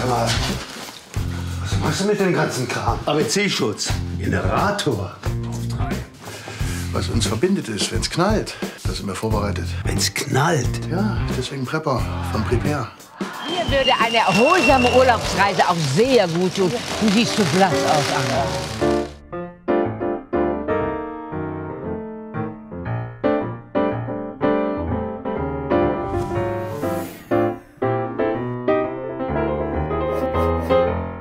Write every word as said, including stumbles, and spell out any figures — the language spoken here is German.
Sag mal, was machst du mit dem ganzen Kram? A B C-Schutz, Generator. Auf drei. Was uns verbindet ist, wenn's knallt, da sind wir vorbereitet. Wenn's knallt? Ja, deswegen Prepper von Prepare. Mir würde eine erholsame Urlaubsreise auch sehr gut tun. Du siehst so blass aus, Anna. Thank you.